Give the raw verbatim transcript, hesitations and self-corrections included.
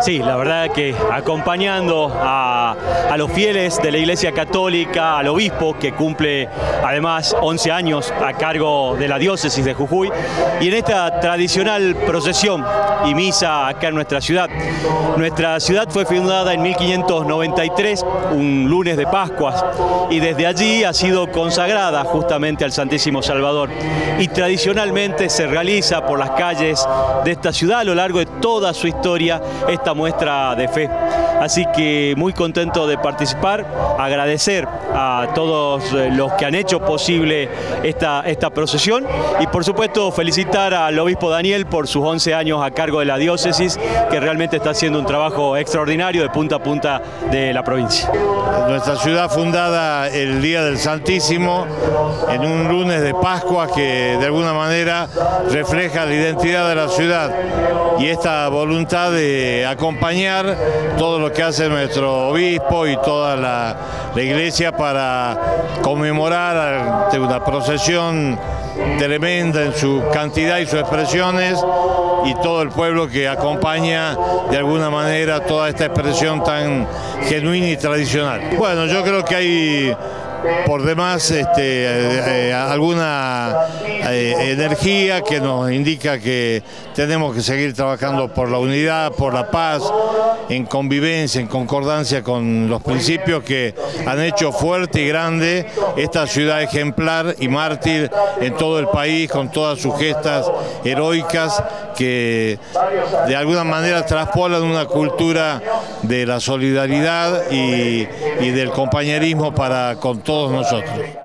Sí, la verdad que acompañando a, a los fieles de la Iglesia Católica, al obispo que cumple además once años a cargo de la diócesis de Jujuy y en esta tradicional procesión y misa acá en nuestra ciudad. Nuestra ciudad fue fundada en mil quinientos noventa y tres, un lunes de Pascuas, y desde allí ha sido consagrada justamente al Santísimo Salvador y tradicionalmente se realiza por las calles de esta ciudad a lo largo de toda su historia esta muestra de fe. Así que muy contento de participar, agradecer a todos los que han hecho posible esta, esta procesión y por supuesto felicitar al Obispo Daniel por sus once años a cargo de la diócesis, que realmente está haciendo un trabajo extraordinario de punta a punta de la provincia. Nuestra ciudad fundada el Día del Santísimo, en un lunes de Pascua que de alguna manera refleja la identidad de la ciudad y esta voluntad de acompañar todo lo que hace nuestro obispo y toda la, la iglesia para conmemorar una procesión tremenda en su cantidad y sus expresiones y todo el pueblo que acompaña de alguna manera toda esta expresión tan genuina y tradicional. Bueno, yo creo que hay por demás este, eh, alguna eh, energía que nos indica que tenemos que seguir trabajando por la unidad, por la paz, en convivencia, en concordancia con los principios que han hecho fuerte y grande esta ciudad ejemplar y mártir en todo el país, con todas sus gestas heroicas que de alguna manera traspolan una cultura de la solidaridad y, y del compañerismo para con todos nosotros.